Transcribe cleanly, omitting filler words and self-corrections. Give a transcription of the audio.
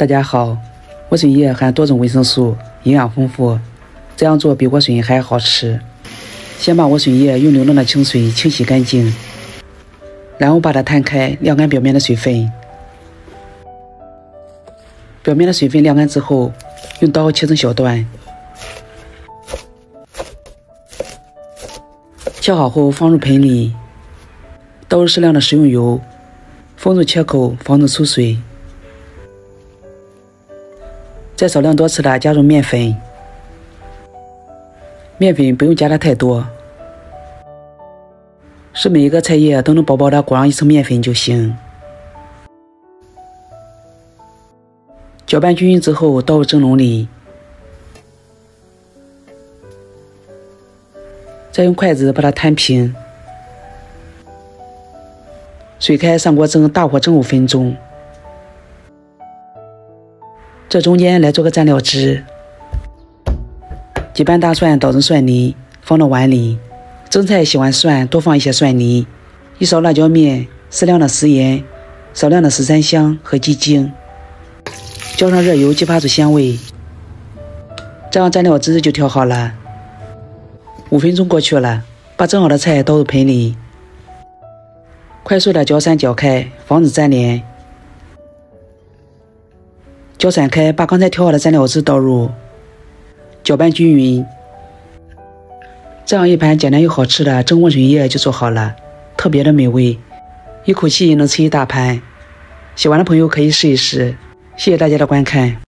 大家好，莴笋叶含多种维生素，营养丰富，这样做比莴笋还好吃。先把莴笋叶用流动的清水清洗干净，然后把它摊开，晾干表面的水分。表面的水分晾干之后，用刀切成小段。 切好后放入盆里，倒入适量的食用油，封住切口，防止出水。再少量多次的加入面粉，面粉不用加的太多，使每一个菜叶都能薄薄的裹上一层面粉就行。搅拌均匀之后，倒入蒸笼里。 再用筷子把它摊平，水开上锅蒸，大火蒸5分钟。这中间来做个蘸料汁，几瓣大蒜捣成蒜泥，放到碗里。蒸菜喜欢蒜，多放一些蒜泥。一勺辣椒面，适量的食盐，少量的十三香和鸡精，浇上热油激发出鲜味。这样蘸料汁就调好了。 5分钟过去了，把蒸好的菜倒入盆里，快速的搅散搅开，防止粘连。搅散开，把刚才调好的蘸料汁倒入，搅拌均匀。这样一盘简单又好吃的蒸莴笋叶就做好了，特别的美味，一口气能吃一大盘。喜欢的朋友可以试一试。谢谢大家的观看。